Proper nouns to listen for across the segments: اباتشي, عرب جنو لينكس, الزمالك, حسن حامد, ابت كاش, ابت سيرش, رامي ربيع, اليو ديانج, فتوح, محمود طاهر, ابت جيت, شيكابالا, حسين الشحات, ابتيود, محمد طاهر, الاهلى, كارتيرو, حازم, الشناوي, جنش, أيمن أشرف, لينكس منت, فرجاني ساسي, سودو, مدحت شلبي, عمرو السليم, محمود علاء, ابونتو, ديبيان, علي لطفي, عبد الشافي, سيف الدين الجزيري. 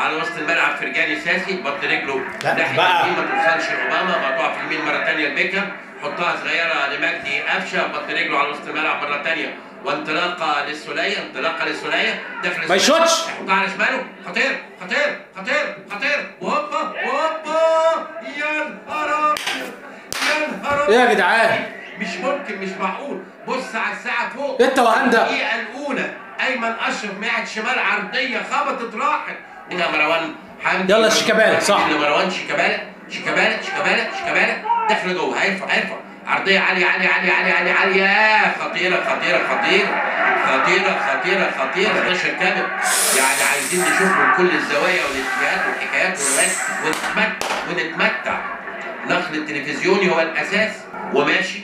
على وسط الملعب فرجاني ساسي بط رجله ناحيه اليمين ما توصلش لاوباما، مقطوعه في اليمين مره ثانيه لبيكهام، حطها صغيره لمجدي قفشه، بط رجله على وسط الملعب مره ثانيه، وانطلاقه للسوليه، انطلاقه للسوليه، داخل ما يشوتش، يحطها على شماله، خطير خطير خطير خطير، وهوبا وهوبا، يا نهار ابيض يا نهار ابيض يا جدعان، مش ممكن، مش معقول. بص على الساعه فوق انت وهندا، الدقيقه الاولى ايمن اشرف ماعد شمال عرضيه خبطت راحت، هنا مروان حمدي، يلا شيكابالا صح، مروان شيكابالا شيكابالا شيكابالا شيكابالا داخل جوه، هيرفع هيرفع عرضيه عاليه عاليه عاليه عاليه عاليه عاليه، خطيره خطيره خطيره خطيره خطيره خطيره، 11 كامل يعني، عايزين نشوف من كل الزوايا والاتجاهات والحكايات ونتمتع. نقل التلفزيوني هو الاساس، وماشي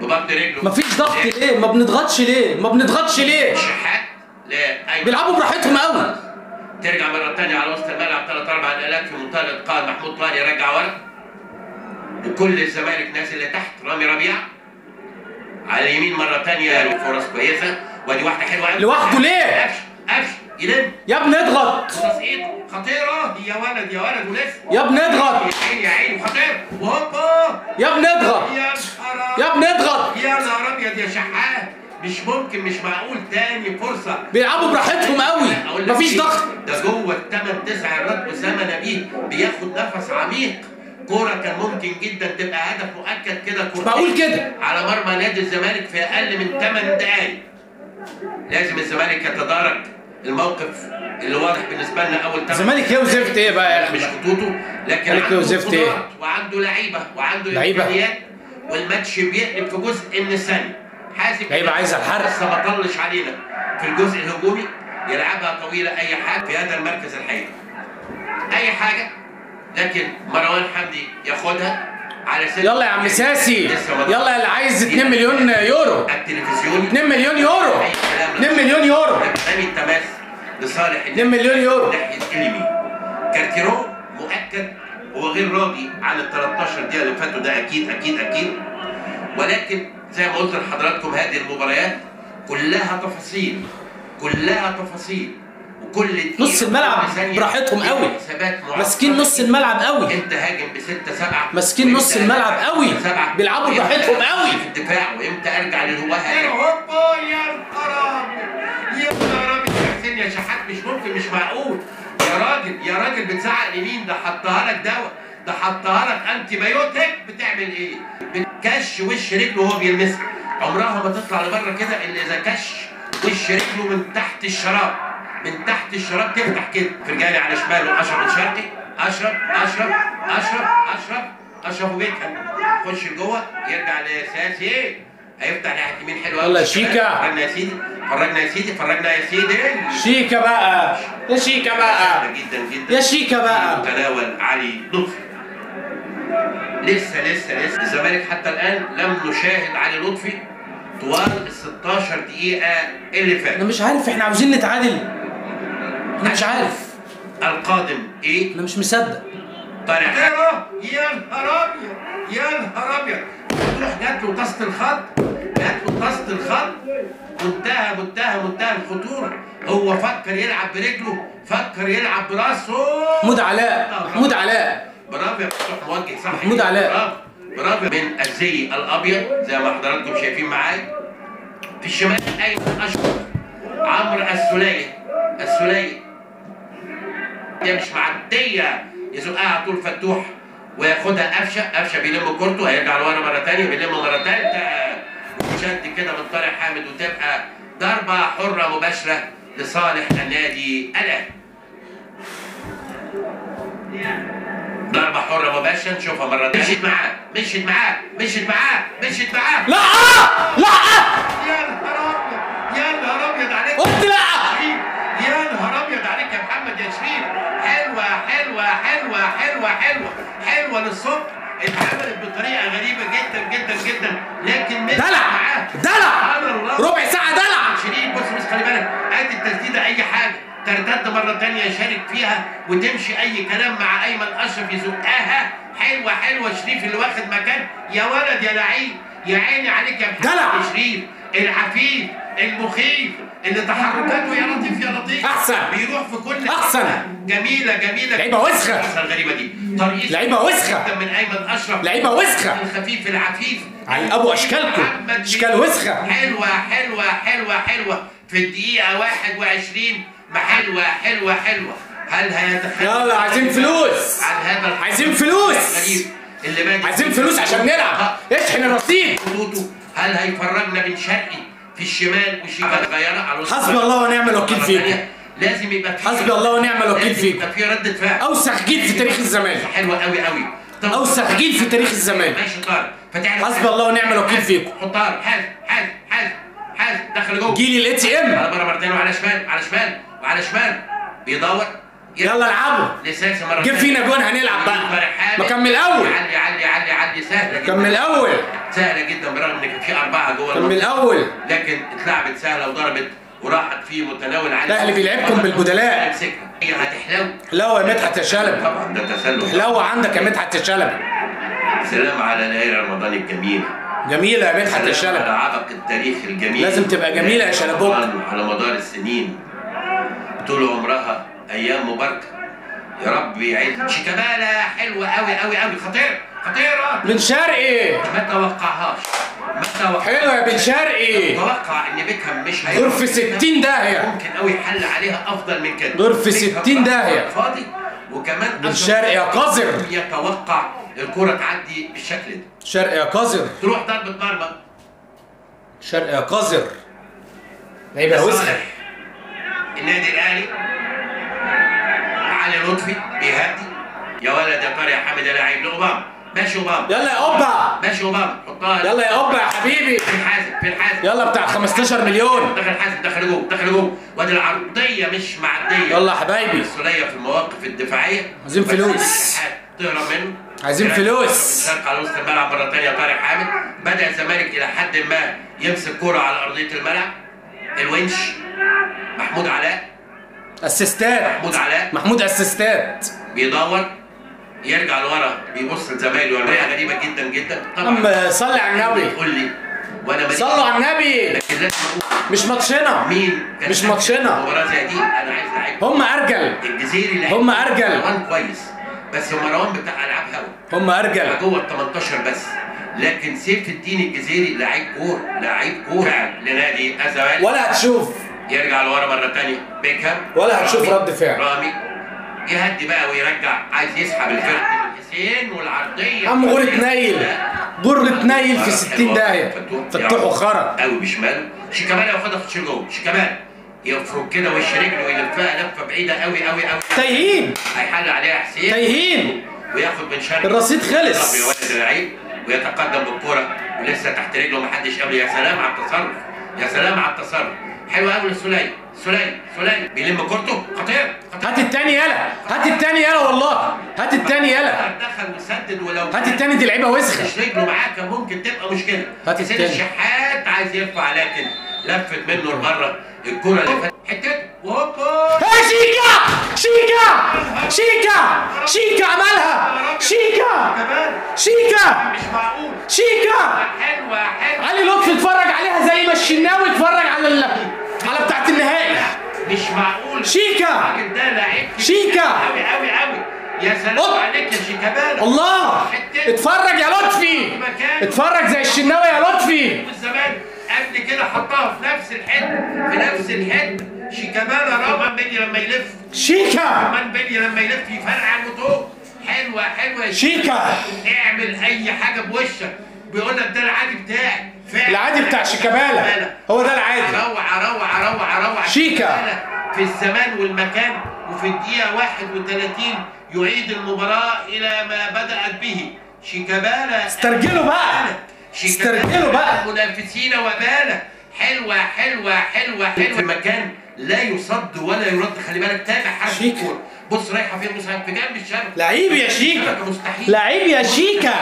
بضغط رجله، مفيش ضغط ليه؟ ما بنضغطش ليه؟ ما بنضغطش ليه؟ الشحات لا أيوة. بيلعبوا براحتهم قوي. ترجع مرة ثانية على وسط الملعب، ثلاث أربع نقلات في منطقة الإتقان، محمود طاهر يرجع ورا، وكل الزمالك نازل لتحت، رامي ربيع على اليمين مرة ثانية، فرص كويسة، وأدي واحدة حلوة قوي لوحده ليه؟ قفش قفش يلم يا ابني اضغط، فرص إيد خطيرة يا ولد يا ولد، ولسه يا ابني اضغط يا عيني يا عيني، وخطير وهوبا يا ابني اضغط يا ابني اضغط، يا نهار ابيض يا شحات، مش ممكن، مش معقول، تاني فرصه، بيلعبوا براحتهم قوي، مفيش ضغط، ده جوه الثمان تسع الرد بزمنبيه، بياخد نفس عميق، كوره كان ممكن جدا تبقى هدف مؤكد كده، كوره معقول كده على مرمى نادي الزمالك في اقل من 8 دقائق. لازم الزمالك يتدارك الموقف اللي واضح بالنسبه لنا اول 8 الزمالك يوزفت ايه بقى يا اخي؟ مش خطوطه، لكن عنده إيه؟ وعنده لعيبه وعنده امكانيات، والماتش بيقلب في جزء من الثانيه، حازم لعيبه عايزه الحرق، بس ما طلش علينا في الجزء الهجومي، يلعبها طويله اي حاجه في هذا المركز الحقيقي اي حاجه، لكن مروان حمدي ياخدها على سنة. يلا يا عم ساسي، يلا اللي عايز 2 مليون يورو التلفزيوني، 2 مليون يورو 2 مليون يورو، امي التماس لصالح 2 مليون يورو ناحيه اليمين، كارتيرو مؤكد هو غير راضي عن ال 13 دقيقة اللي فاتوا ده، أكيد أكيد أكيد، ولكن زي ما قلت لحضراتكم هذه المباريات كلها تفاصيل، كلها تفاصيل، وكل نص الملعب براحتهم قوي، ماسكين نص الملعب قوي، أنت هاجم بستة سبعة، ماسكين نص الملعب قوي، بيلعبوا براحتهم قوي في الدفاع، وإمتى أرجع للهواها يا هوبا، يا نهار أبيض يا نهار أبيض يا حسين يا شحات، مش ممكن، مش معقول يا راجل يا راجل، بتزعق لمين؟ ده حطها لك دواء، ده حطها لك انتي بايوتيك، بتعمل ايه؟ بتكش وش رجله وهو بيلمسها، عمرها ما تطلع لبره كده الا اذا كش وش رجله من تحت الشراب، من تحت الشراب تفتح كده، فرجاني على شماله اشرف بن شرقي، اشرف اشرف اشرف اشرف اشرف وبيكهام، يخش لجوه يرجع لساسي، هيفتح ناحيه يمين حلوه، يلا شيكا، فرجنا يا سيدي فرجنا يا سيدي فرجنا يا سيدي، شيكا بقى يا شيكا بقى جدا جدا يا شيكا بقى، متناول علي لطفي، لسه لسه لسه الزمالك حتى الان لم نشاهد علي لطفي طوال ال 16 دقيقه اللي فاتت، انا مش عارف احنا عاوزين نتعادل، انا مش عارف القادم ايه، انا مش مصدق، طالع يا نهار ابيض يا نهار ابيض، فتوح جات له طاسه الخط، جات له طاسه الخط، منتهى منتهى منتهى الخطوره، هو فكر يلعب برجله، فكر يلعب براسه، محمود علاء، محمود علاء، برافو يا فتوح، موجه صح، محمود علاء، برافو، من الزي الابيض زي ما حضراتكم شايفين معايا، في الشمال ايمن اشرف، عمرو السليم، السليم هي مش معديه، يزقها طول فتوح وياخدها قفشه، قفشه بيلم كورته، هيرجع لورا مره ثانيه، بيلم مره ثالثه، شد كده من طارق حامد، وتبقى ضربه حره مباشره لصالح النادي الاهلي. ضربه حره مباشره نشوفها مره ثانيه، مشيت معاه مشيت معاه مشيت معاه مشيت معاه، لا لا يا نهار ابيض يا نهار ابيض عليك، قلت لا يا نهار ابيض عليك يا محمد يا شريف، حلوه حلوه حلوه حلوه حلوه حلوه للصبح، اتعملت بطريقه غريبه جدا جدا جدا، لكن دلع دلع ربع ساعه دلع شريف، بص بص خلي بالك، ادي التسديده اي حاجه ترتد مره ثانيه يشارك فيها وتمشي اي كلام مع ايمن اشرف يزقها، حلوه حلوه شريف اللي واخد مكان، يا ولد يا لعيب، يا عيني عليك يا محمد شريف العفيف المخيف اللي تحركاته يا لطيف يا لطيف احسن، بيروح في كل احسن. جميله جميله. لعيبه وسخه. الغريبه دي. لعيبه وسخه. من ايمن اشرف. لعيبه وسخه. الخفيف العفيف. على ابو اشكالكم. اشكال وسخه. حلوه حلوه حلوه حلوه في الدقيقه 21. حلوه حلوه حلوه. هل هيتخيل؟ يلا عايزين فلوس. على هذا. عايزين فلوس. عايزين فلوس عشان نلعب. اشحن الرصيد. هل هيفرجنا بن شرقي في الشمال وشيكابالا غيره على حسبي الله ونعم الوكيل فيكم. لازم يبقى حسبي الله ونعم الوكيل فيكم. يبقى في رده فعل. اوسخ جيل في تاريخ الزمالك. حلوه قوي قوي. اوسخ جيل في تاريخ الزمالك. ماشي طارق. فتعالى حسبي الله ونعم الوكيل فيكم. طارق حازم حازم حازم حازم دخل جوه. جيل الاي تي ام. على بره مردان وعلى شمال على شمال وعلى شمال بيدور. يلا العبوا. لسه مره. جيب فينا جون هنلعب بقى. ما كمل الاول. علي علي علي علي سهله. كمل الاول. سهله جدا برغم ان كان في 4 جوه من الاول، لكن اتلعبت سهله وضربت وراحت في متناول علي. الاهلي بيلعبكم بالبدلاء. امسكها هي هتحلو. حلوه يا مدحت شلبي. طبعا ده تسلل. حلوه عندك يا مدحت شلبي. سلام على ليالي رمضان الجميله. جميله يا مدحت شلبي. سلام على عبق التاريخ الجميل. لازم تبقى جميله يا شلبوك. على مدار السنين طول عمرها ايام مباركه يا رب يعيد. شيكابالا حلوه قوي قوي قوي. خطير خطيره. بن شرقي ما توقعهاش. حلو يا بن شرقي. اتوقع ان بيكهام مش هيروح. دور في 60 داهيه. ممكن قوي حل عليها افضل من كده. دور في 60 داهيه. فاضي وكمان بن شرقي يا قذر. يتوقع الكره تعدي بالشكل ده. شرقي يا قذر. تروح ضربه ضربه. شرقي يا قذر. لعيبه وسخه. النادي الاهلي علي لطفي بيهدي. يا ولد يا طارق يا حامد يا لعيب لاوباما. ماشي اوباما. يلا يا اوبا. ماشي اوباما. حطها. يلا يا اوبا يا حبيبي. في الحازم في الحازم. يلا بتاع 15 مليون. دخل حازم دخل جوه دخل جوه. وادي العرضيه مش معديه. يلا يا حبايبي. مسؤوليه في المواقف الدفاعيه. عايزين فلوس. تهرب منه. عايزين فلوس. شرق على وسط الملعب مره ثانيه طارق حامد. بدا الزمالك الى حد ما يمسك كوره على ارضيه الملعب. الونش محمود علاء. اسيستات. محمود علاء. محمود اسيستات. بيدور يرجع لورا بيبص لزمايله. والله غريبه جدا جدا. طبعا صلي على النبي. قول لي وانا صلوا على النبي. مش ماتشنا. مين مش ماتشنا المباراه زي دي. انا عايز لعيب. هم ارجل الجزيري. هم ارجل. مروان كويس بس مروان بتاع العاب هوا. هم ارجل جوه ال 18 بس. لكن سيف الدين الجزيري لعيب كوره. لعيب كوره لنادي الزمالك. ولا هتشوف. يرجع لورا مره ثانيه بيكهام. ولا هتشوف رد فعل. رامي يهدي بقى ويرجع. عايز يسحب الفرقه. حسين والعرضيه. عم غرة نايل. غرة نايل في 60 داهيه. فتوح وخرج قوي بشماله. شيكابالا واخدها في جول. شيكابالا يفرك كده وش رجله ويلفها لفه بعيده قوي قوي قوي. تايهين. هيحل عليها حسين. تايهين. وياخد بن شرقي. الرصيد خلص. يا ولد اللعيب. ويتقدم بالكوره ولسه تحت رجله محدش قبله. يا سلام على التصرف. يا سلام على التصرف. حلو قوي لسليم. سليم بيلم كورته. خطير. هات التاني يلا. هات التاني يلا والله. هات التاني يلا. دخل وسدد. ولو هات التاني. دي لعيبه وسخه. مش رجله معاك ممكن تبقى مشكله. هات التاني. حسين الشحات عايز يرفع لكن لفت منه لبره الكوره اللي فاتت حتته وهوب. شيكا شيكا شيكا شيكا عملها. شيكا شيكا مش معقول. شيكا حلوه حلوه. علي لطفي اتفرج عليها زي ما الشناوي اتفرج على بتاعة النهائي. مش معقول. شيكا شيكا قوي قوي قوي. يا سلام عليك يا شيكابالا. الله اتفرج يا لطفي. اتفرج زي الشناوي يا لطفي. والزمالك قبل كده حطها في نفس الحته في نفس الحته. شيكابالا رابع بيلي لما يلف. شيكا كمان بيلي لما يلف يفرقع لفوق. حلوه حلوه. شيكا اعمل اي حاجه بوشك. بيقول لك ده العادي بتاعك. العادي بتاع شيكابالا هو ده العادي. روعه روعه روعه روعه. شيكا في الزمان والمكان وفي الدقيقه 31 يعيد المباراه الى ما بدات به. شيكابالا استرجلوا بقى. استرجلوا بقى منافسينا وبالا. حلوه حلوه حلوه حلوه. في مكان لا يصد ولا يرد. خلي بالك تابع حركه الكوره. بص رايحه فين. بص في جنب الشبكه. لعيب يا شيكا. مستحيل. لعيب يا شيكا.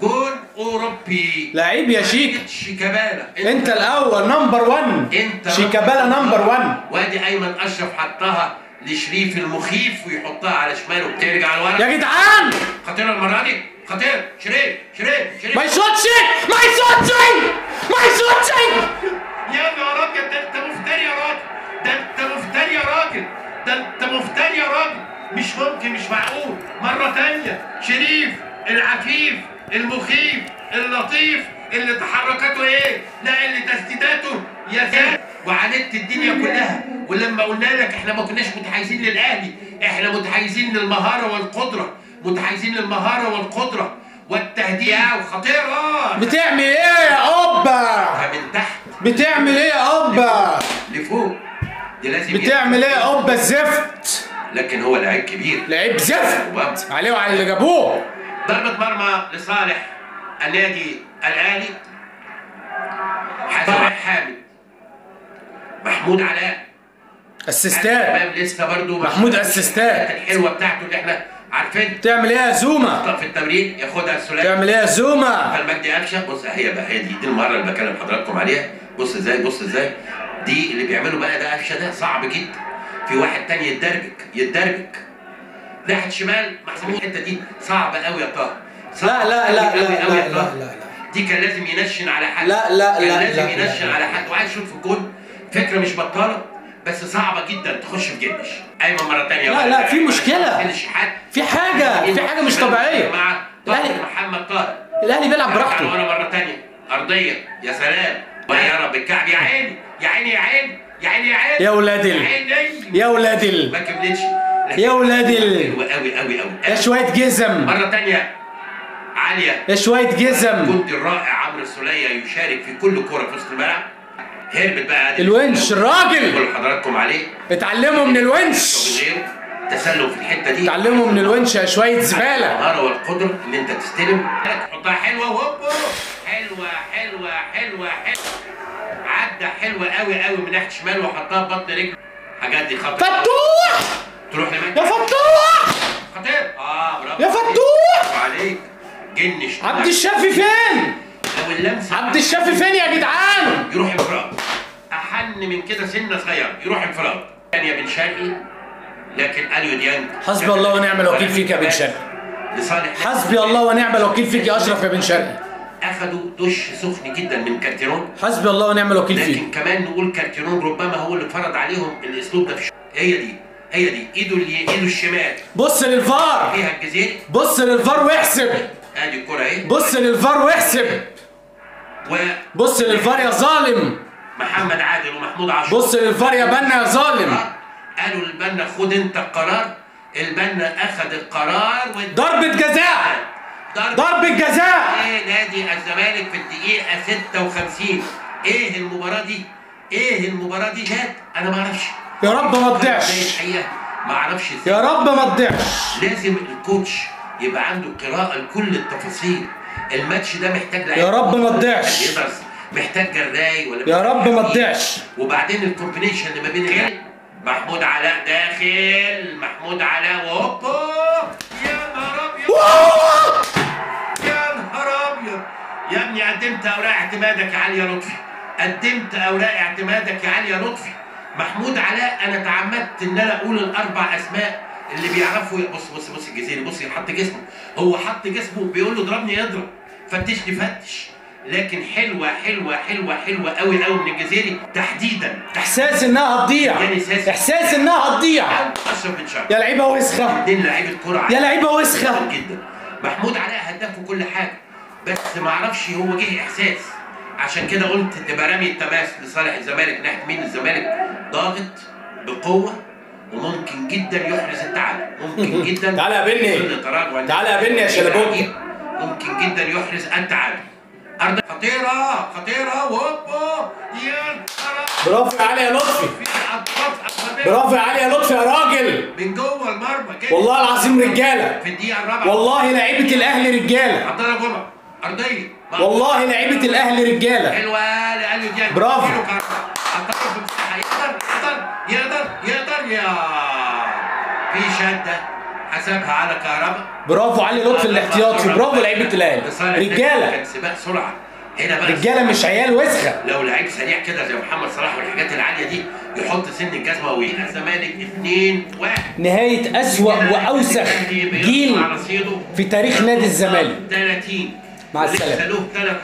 جول اوروبي. لعيب يا شيك. شيكابالا انت الاول نمبر 1. انت شيكابالا نمبر 1. وادي ايمن اشرف حطها لشريف المخيف ويحطها على شماله وبترجع لورا. يا جدعان خطيره المره دي. خطير. شريف شريف شريف ما يشوطش ما يشوطش ما يشوطش. يا راجل ده انت مفتري يا راجل. ده انت مفتري يا راجل. ده انت مفتري يا راجل، مش ممكن، مش معقول. مرة تانية شريف العفيف المخيف اللطيف اللي تحركاته ايه؟ لا اللي تسديداته يا زلمه وعاندت الدنيا كلها. ولما قلنا لك احنا ما كناش متحيزين للاهلي، احنا متحيزين للمهاره والقدره، متحيزين للمهاره والقدره والتهديد وخطيره. بتعمل ايه يا قبه؟ من تحت بتعمل ايه يا قبه؟ لفوق دي لازم بتعمل ايه يا قبه الزفت؟ لكن هو لعيب كبير، لعيب زفت عليه وعلى اللي جابوه. ضربه مرمى لصالح النادي الاهلي. حسن حامد، محمود علاء اسيستات، تمام لسه برضه محمود اسيستات الحلوه بتاعته اللي احنا عارفين. تعمل ايه يا زوما؟ في التمرين ياخدها الثلاثي. تعمل ايه يا زوما؟ مجدي قفشه. بص اهي بقى، هي دي المره اللي بكلم حضراتكم عليها. بص ازاي، بص ازاي دي اللي بيعمله بقى ده قفشه، ده صعب جدا. في واحد تاني يتدربك ناحيه شمال محمود، الحته دي صعبه قوي يا طه. لا لا لا لا لا لا دي كان لازم ينشن على حد. لا لا لا كان لازم ينشن على حد، وعايز يشوط في الجون. فكره مش بطاله بس صعبه جدا تخش في جدش. ايمن مرة تانية لا لا في مشكلة، في حاجة، في حاجة مش طبيعية. مع محمد طاهر الاهلي بيلعب براحته. مرة تانية ارضية، يا سلام طيارة بالكعب. يا عيني يا عيني يا عيني يا عيني يا عيني يا ولاد يا ولاد ما كملتش يا ولاد حلوة قوي قوي قوي. يا شوية جزم مرة تانية عالية، يا شوية جزم. كنت الرائع عمرو السليم يشارك في كل كورة في وسط الملعب. هربت بقى الونش الراجل، بقول لحضراتكم عليه. اتعلموا من الونش، تسلل في الحته دي، اتعلموا من الونش يا شويه زباله. المهاره والقدره ان انت تستلم تحطها حلوه وهوب حلوه حلوه حلوه حلوه عدى حلوه قوي قوي من ناحيه شمال وحطها ببطن رجله. الحاجات دي خطيره. فتوح تروح لمجد يا فتوح خطير. برافو يا فتوح عليك. جنش عبد الشافي فين؟ عبد الشافي فين يا جدعان؟ يروح انفراد احن من كده سنه صغيره، يروح انفراد. كان يا بن شرقي لكن اليو ديانج. حسبي الله ونعم الوكيل فيك يا بن شرقي. لصالح حسبي الله ونعم الوكيل فيك يا اشرف يا بن شرقي. اخدوا دش سخن جدا من كارتيرون. حسبي الله ونعم الوكيل فيك. لكن كمان نقول كارتيرون ربما هو اللي فرض عليهم الاسلوب ده في هي دي ايده الشمال. بص للفار فيها الجزيري، بص للفار واحسب. ادي الكره اهي، بص للفار واحسب. بص للفار يا ظالم. محمد عادل ومحمود عاشور. بص للفار يا بنا يا ظالم. قالوا للبنا خد انت القرار، البنا اخذ القرار. ضربة جزاء، ضربة جزاء نادي الزمالك في الدقيقة 56. ايه المباراة دي؟ ايه المباراة دي؟ جت انا ما اعرفش يا رب ما تضيعش، ما اعرفش يا رب ما تضيعش. لازم الكوتش يبقى عنده قراءة لكل التفاصيل. الماتش ده محتاج لعيب يا رب ما تضيعش، محتاج جراي ولا يا رب ما تضيعش. وبعدين الكومبينيشن اللي ما بين محمود علاء داخل، محمود علاء وهوب. يا نهار ابيض يا نهار ابيض يا ابني، قدمت اوراق اعتمادك يا علي يا لطفي، قدمت اوراق اعتمادك يا علي يا لطفي. محمود علاء انا تعمدت ان انا اقول الاربع اسماء اللي بيعرفوا. بص بص بص الجزيري، بص حط جسمه، هو حط جسمه بيقول له اضربني اضرب، فتشني فتش. لكن حلوه حلوه حلوه حلوه قوي قوي من الجزيري تحديدا. احساس انها هتضيع، احساس انها هتضيع. اشرف بن شرقي يا لعيبه وسخه، اتنين لعيبه كوره يا لعيبه وسخه جدا. محمود علاء هداف وكل حاجه، بس ما اعرفش هو جه احساس. عشان كده قلت تبقى رامي التماس لصالح الزمالك. ناحيه مين الزمالك؟ ضاغط بقوه وممكن جدا يحرز التعادل، ممكن جدا. تعالى قابلني، تعالى قابلني يا شلبوكي. ممكن جدا يحرز التعادل. ارض خطيره خطيره وهوب. يا برافو يا علي يا لطفي، برافو يا علي يا لطفي يا راجل. من جوه المرمى كده والله العظيم رجاله. في الدقيقه الرابعه والله لعيبه الاهلي رجاله. عبد الله جمعه ارضيه، والله لعيبه الاهلي رجاله. حلوه لاليو ديانج، برافو. يقدر يا في شده حسبها على كهرباء. برافو علي لطفي الاحتياطي، برافو لعيبه الاهلي رجاله. كان سباق سرعه هنا بقى، رجاله مش عيال وسخه. لو لعيب سريع كده زي محمد صلاح والحاجات العاليه دي يحط سن الجزمه. ويبقى الزمالك 2-1 نهايه اسوأ واوسخ جيل في تاريخ نادي الزمالك. 30 مع السلامه.